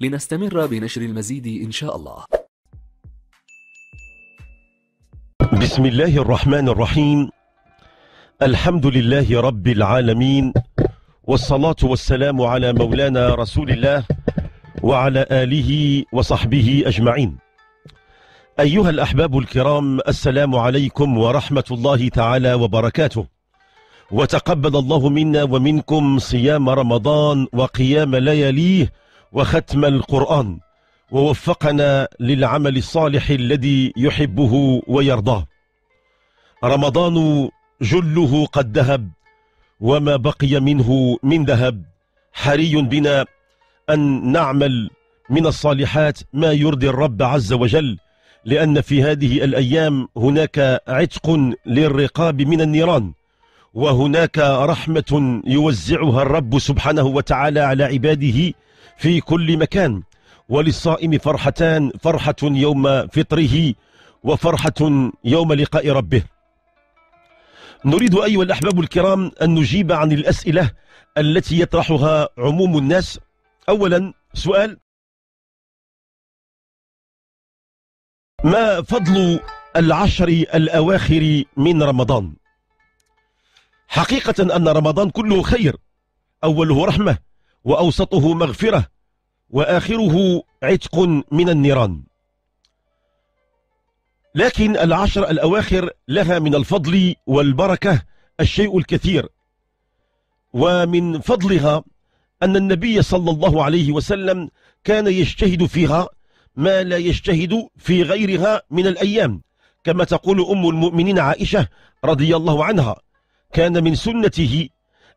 لنستمر بنشر المزيد إن شاء الله. بسم الله الرحمن الرحيم. الحمد لله رب العالمين، والصلاة والسلام على مولانا رسول الله وعلى آله وصحبه أجمعين. أيها الأحباب الكرام، السلام عليكم ورحمة الله تعالى وبركاته، وتقبل الله منا ومنكم صيام رمضان وقيام لياليه وختم القرآن، ووفقنا للعمل الصالح الذي يحبه ويرضاه. رمضان جله قد ذهب، وما بقي منه من ذهب. حري بنا أن نعمل من الصالحات ما يرضي الرب عز وجل، لأن في هذه الأيام هناك عتق للرقاب من النيران، وهناك رحمة يوزعها الرب سبحانه وتعالى على عباده في كل مكان. وللصائم فرحتان، فرحة يوم فطره وفرحة يوم لقاء ربه. نريد أيها الأحباب الكرام أن نجيب عن الأسئلة التي يطرحها عموم الناس. أولا سؤال: ما فضل العشر الأواخر من رمضان؟ حقيقة أن رمضان كله خير، أوله رحمة وأوسطه مغفرة وآخره عتق من النيران، لكن العشر الأواخر لها من الفضل والبركة الشيء الكثير. ومن فضلها أن النبي صلى الله عليه وسلم كان يجتهد فيها ما لا يجتهد في غيرها من الأيام، كما تقول أم المؤمنين عائشة رضي الله عنها: كان من سنته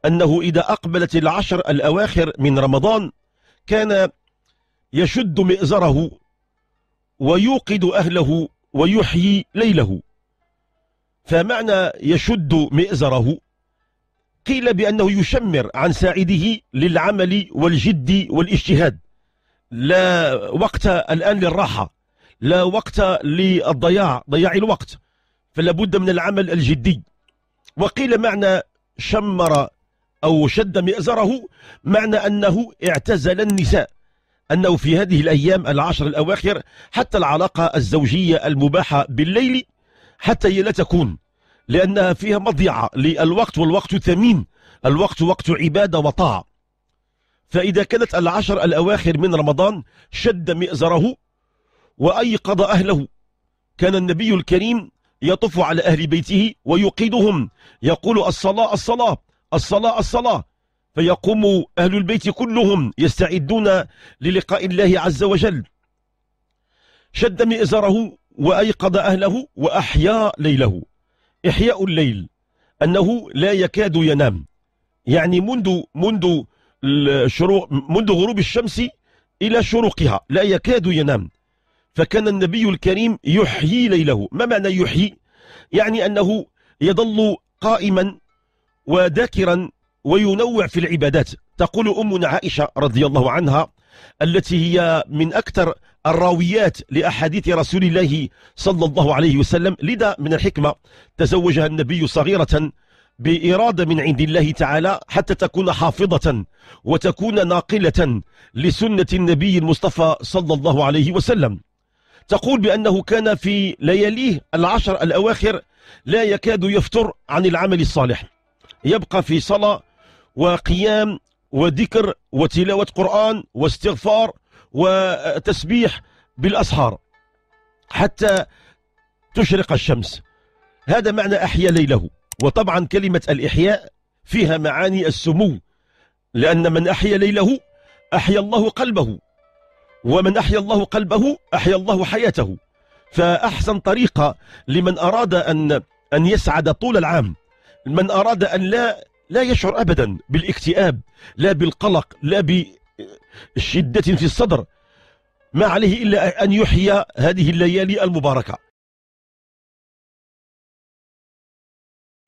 أنه إذا أقبلت العشر الأواخر من رمضان كان يشد مئزره ويوقد أهله ويحيي ليله. فمعنى يشد مئزره قيل بأنه يشمر عن ساعده للعمل والجد والاجتهاد. لا وقت الآن للراحة، لا وقت للضياع، ضياع الوقت، فلا بد من العمل الجدي. وقيل معنى شمر أو شد مئزره معنى أنه اعتزل النساء، أنه في هذه الأيام العشر الأواخر حتى العلاقة الزوجية المباحة بالليل حتى هي لا تكون، لأنها فيها مضيعة للوقت، والوقت ثمين، الوقت وقت عبادة وطاعة. فإذا كانت العشر الأواخر من رمضان شد مئزره وأيقظ أهله. كان النبي الكريم يطوف على أهل بيته ويقيدهم، يقول: الصلاة الصلاة الصلاة الصلاة، فيقوم أهل البيت كلهم يستعدون للقاء الله عز وجل. شد مئزره وأيقظ أهله وأحيا ليله. إحياء الليل أنه لا يكاد ينام، يعني منذ غروب الشمس إلى شروقها لا يكاد ينام. فكان النبي الكريم يحيي ليله. ما معنى يحيي؟ يعني أنه يظل قائما وذاكرا وينوع في العبادات. تقول أمنا عائشة رضي الله عنها، التي هي من أكثر الراويات لأحاديث رسول الله صلى الله عليه وسلم، لذا من الحكمة تزوجها النبي صغيرة بإرادة من عند الله تعالى حتى تكون حافظة وتكون ناقلة لسنة النبي المصطفى صلى الله عليه وسلم. تقول بأنه كان في لياليه العشر الأواخر لا يكاد يفتر عن العمل الصالح، يبقى في صلاة وقيام وذكر وتلاوة قرآن واستغفار وتسبيح بالأسحار حتى تشرق الشمس. هذا معنى أحيا ليله. وطبعا كلمة الإحياء فيها معاني السمو، لأن من أحيا ليله أحيا الله قلبه، ومن أحيا الله قلبه أحيا الله حياته. فأحسن طريقة لمن أراد أن يسعد طول العام، من أراد أن لا يشعر أبدا بالاكتئاب، لا بالقلق، لا بشدة في الصدر، ما عليه إلا أن يحيي هذه الليالي المباركة.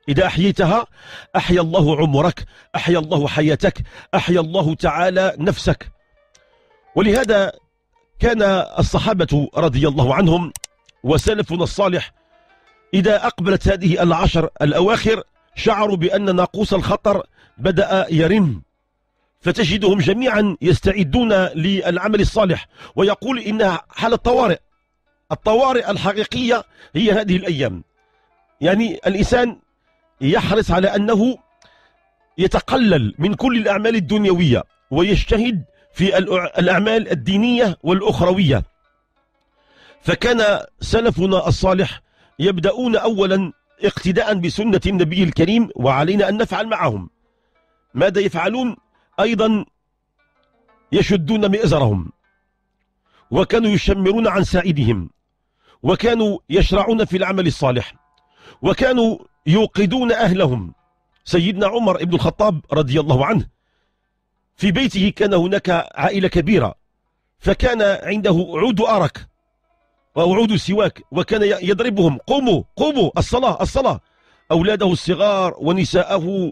إذا أحييتها أحيا الله عمرك، أحيا الله حياتك، أحيا الله تعالى نفسك. ولهذا كان الصحابة رضي الله عنهم وسلفنا الصالح إذا أقبلت هذه العشر الأواخر شعروا بأن ناقوس الخطر بدأ يرن، فتجدهم جميعا يستعدون للعمل الصالح. ويقول إنها حالة طوارئ، الطوارئ الحقيقية هي هذه الأيام. يعني الإنسان يحرص على أنه يتقلل من كل الأعمال الدنيوية ويجتهد في الأعمال الدينية والأخروية. فكان سلفنا الصالح يبدأون أولا اقتداء بسنة النبي الكريم، وعلينا أن نفعل معهم. ماذا يفعلون؟ أيضا يشدون مئزرهم، وكانوا يشمرون عن سعيدهم، وكانوا يشرعون في العمل الصالح، وكانوا يوقدون أهلهم. سيدنا عمر بن الخطاب رضي الله عنه في بيته كان هناك عائلة كبيرة، فكان عنده عود أرك وعود سواك، وكان يضربهم: قوموا قوموا، الصلاة الصلاة. أولاده الصغار ونساءه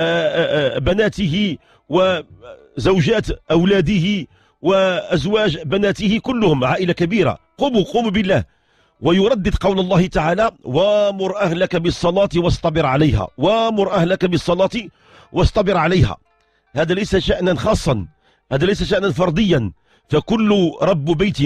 وبناته وزوجات أولاده وأزواج بناته، كلهم عائلة كبيرة. قوموا قوموا بالله. ويردد قول الله تعالى: وامر أهلك بالصلاة واصطبر عليها، وامر أهلك بالصلاة واصطبر عليها. هذا ليس شأنا خاصا، هذا ليس شأنا فرديا، فكل رب بيت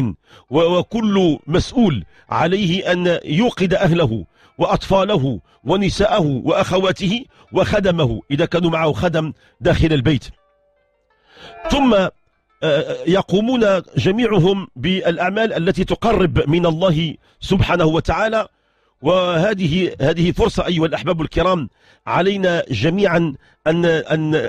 وكل مسؤول عليه أن يوقد أهله وأطفاله ونساءه وأخواته وخدمه إذا كانوا معه خدم داخل البيت. ثم يقومون جميعهم بالأعمال التي تقرب من الله سبحانه وتعالى. وهذه فرصة أيها الأحباب الكرام، علينا جميعا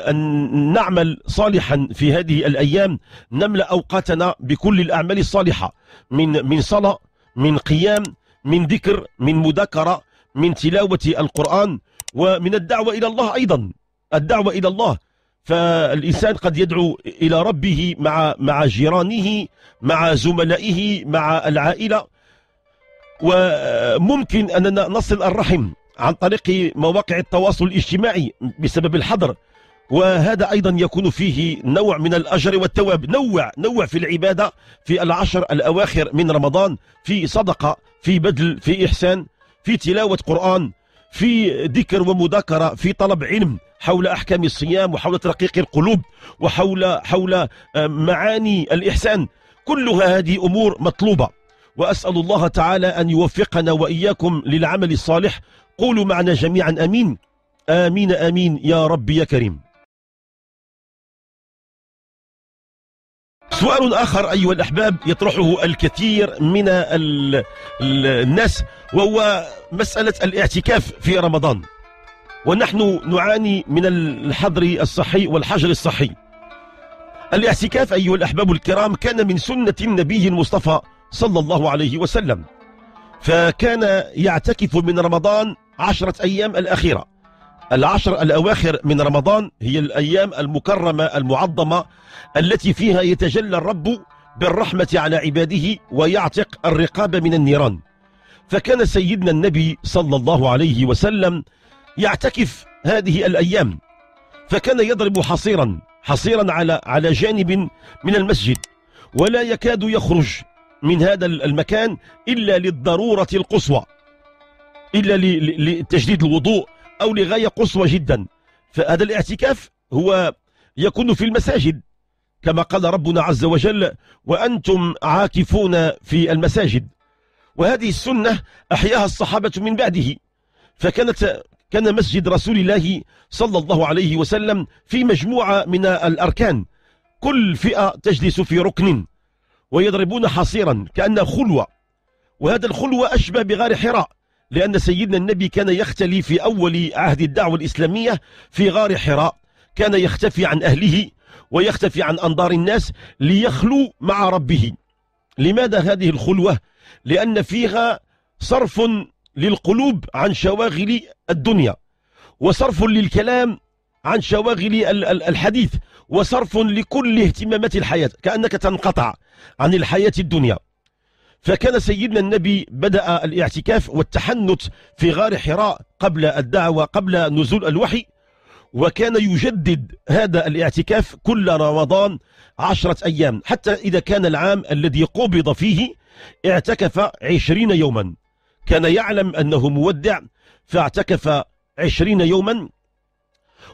أن نعمل صالحا في هذه الأيام، نملأ أوقاتنا بكل الأعمال الصالحة، من صلاة، من قيام، من ذكر، من مذاكرة، من تلاوة القرآن، ومن الدعوة إلى الله. أيضا الدعوة إلى الله، فالإنسان قد يدعو إلى ربه مع جيرانه، مع زملائه، مع العائلة. وممكن أننا نصل الرحم عن طريق مواقع التواصل الاجتماعي بسبب الحظر، وهذا أيضا يكون فيه نوع من الأجر والتواب. نوع في العبادة في العشر الأواخر من رمضان، في صدقة، في بذل، في إحسان، في تلاوة قرآن، في ذكر ومذاكرة، في طلب علم حول أحكام الصيام وحول ترقيق القلوب وحول معاني الإحسان. كلها هذه أمور مطلوبة. وأسأل الله تعالى أن يوفقنا وإياكم للعمل الصالح. قولوا معنا جميعا: آمين آمين آمين يا رب يا كريم. سؤال آخر أيها الأحباب يطرحه الكثير من الناس، وهو مسألة الاعتكاف في رمضان. ونحن نعاني من الحظر الصحي والحجر الصحي. الاعتكاف أيها الأحباب الكرام كان من سنة النبي المصطفى صلى الله عليه وسلم، فكان يعتكف من رمضان 10 أيام الأخيرة. العشر الأواخر من رمضان هي الأيام المكرمة المعظمة التي فيها يتجلى الرب بالرحمة على عباده ويعتق الرقاب من النيران. فكان سيدنا النبي صلى الله عليه وسلم يعتكف هذه الأيام، فكان يضرب حصيرا على جانب من المسجد، ولا يكاد يخرج من هذا المكان إلا للضرورة القصوى، إلا لتجديد الوضوء أو لغاية قصوى جدا. فهذا الاعتكاف هو يكون في المساجد، كما قال ربنا عز وجل: وأنتم عاكفون في المساجد. وهذه السنة أحياها الصحابة من بعده، كان مسجد رسول الله صلى الله عليه وسلم في مجموعة من الأركان، كل فئة تجلس في ركن ويضربون حصيرا كأنه خلوة. وهذا الخلوة أشبه بغار حراء، لأن سيدنا النبي كان يختلي في أول عهد الدعوة الإسلامية في غار حراء، كان يختفي عن أهله ويختفي عن أنظار الناس ليخلو مع ربه. لماذا هذه الخلوة؟ لأن فيها صرف للقلوب عن شواغل الدنيا، وصرف للكلام عن شواغل الحديث وصرف لكل اهتمامات الحياة، كأنك تنقطع عن الحياة الدنيا. فكان سيدنا النبي بدأ الاعتكاف والتحنت في غار حراء قبل الدعوة، قبل نزول الوحي، وكان يجدد هذا الاعتكاف كل رمضان 10 أيام، حتى إذا كان العام الذي قبض فيه اعتكف 20 يوما، كان يعلم أنه مودع فاعتكف 20 يوما.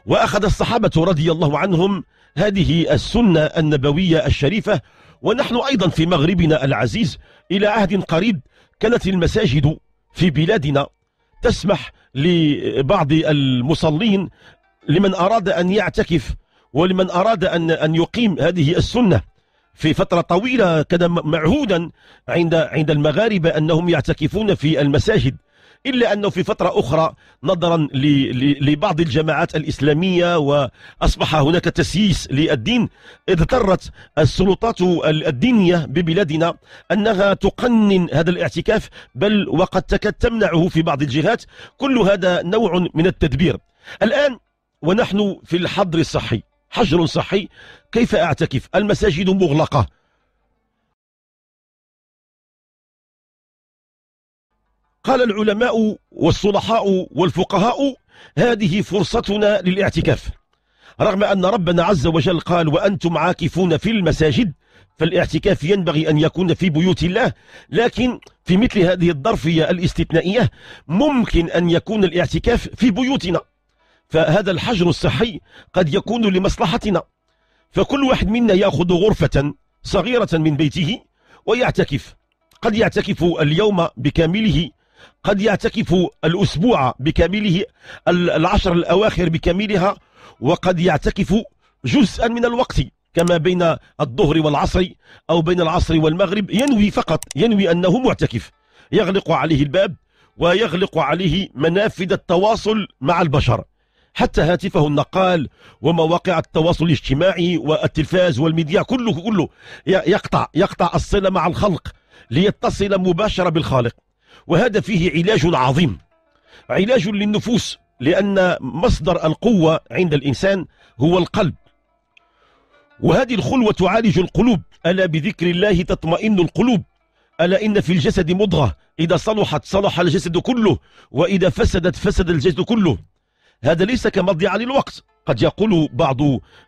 وأخذ الصحابة رضي الله عنهم هذه السنة النبوية الشريفة، ونحن أيضا في مغربنا العزيز إلى عهد قريب كانت المساجد في بلادنا تسمح لبعض المصلين، لمن أراد أن يعتكف ولمن أراد أن يقيم هذه السنة في فترة طويلة، كان معهودا عند المغاربة أنهم يعتكفون في المساجد، إلا أنه في فترة أخرى نظرا لبعض الجماعات الإسلامية وأصبح هناك تسييس للدين، اضطرت السلطات الدينية ببلادنا أنها تقنن هذا الاعتكاف، بل وقد تكاد تمنعه في بعض الجهات. كل هذا نوع من التدبير. الآن ونحن في الحظر الصحي، حجر صحي، كيف أعتكف؟ المساجد مغلقة، قال العلماء والصلحاء والفقهاء هذه فرصتنا للاعتكاف، رغم أن ربنا عز وجل قال وأنتم عاكفون في المساجد، فالاعتكاف ينبغي أن يكون في بيوت الله، لكن في مثل هذه الظرفية الاستثنائية ممكن أن يكون الاعتكاف في بيوتنا، فهذا الحجر الصحي قد يكون لمصلحتنا، فكل واحد منا يأخذ غرفة صغيرة من بيته ويعتكف. قد يعتكف اليوم بكامله، قد يعتكف الأسبوع بكامله، ال10 الأواخر بكاملها، وقد يعتكف جزءا من الوقت كما بين الظهر والعصر أو بين العصر والمغرب، ينوي فقط، ينوي أنه معتكف، يغلق عليه الباب ويغلق عليه منافذ التواصل مع البشر، حتى هاتفه النقال ومواقع التواصل الاجتماعي والتلفاز والميديا كله يقطع الصلة مع الخلق ليتصل مباشرة بالخالق. وهذا فيه علاج عظيم، علاج للنفوس، لأن مصدر القوة عند الإنسان هو القلب، وهذه الخلوة تعالج القلوب. ألا بذكر الله تطمئن القلوب، ألا إن في الجسد مضغة إذا صلحت صلح الجسد كله وإذا فسدت فسد الجسد كله. هذا ليس كمضيعة للوقت. قد يقول بعض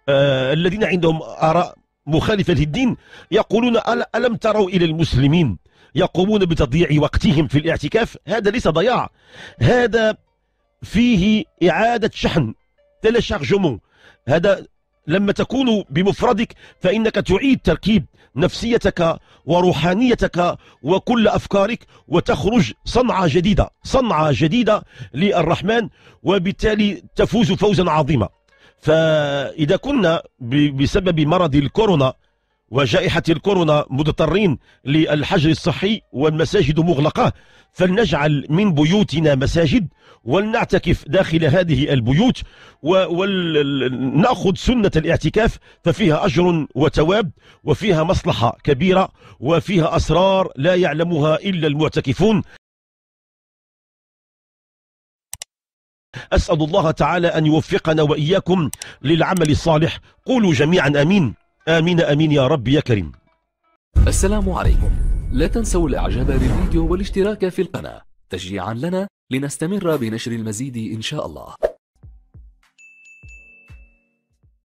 الذين عندهم آراء مخالفة للدين، يقولون ألم تروا إلى المسلمين يقومون بتضييع وقتهم في الاعتكاف؟ هذا ليس ضياع، هذا فيه إعادة شحن، تيليشارجمون. هذا لما تكون بمفردك فإنك تعيد تركيب نفسيتك وروحانيتك وكل أفكارك، وتخرج صنعة جديدة للرحمن، وبالتالي تفوز فوزا عظيما. فإذا كنا بسبب مرض الكورونا وجائحة الكورونا مضطرين للحجر الصحي والمساجد مغلقة، فلنجعل من بيوتنا مساجد ولنعتكف داخل هذه البيوت، ونأخذ سنة الاعتكاف، ففيها أجر وتواب، وفيها مصلحة كبيرة، وفيها أسرار لا يعلمها إلا المعتكفون. أسأل الله تعالى أن يوفقنا وإياكم للعمل الصالح. قولوا جميعا آمين. آمين آمين يا رب يا كريم. السلام عليكم. لا تنسوا الإعجاب بالفيديو والاشتراك في القناة تشجيعا لنا لنستمر بنشر المزيد إن شاء الله.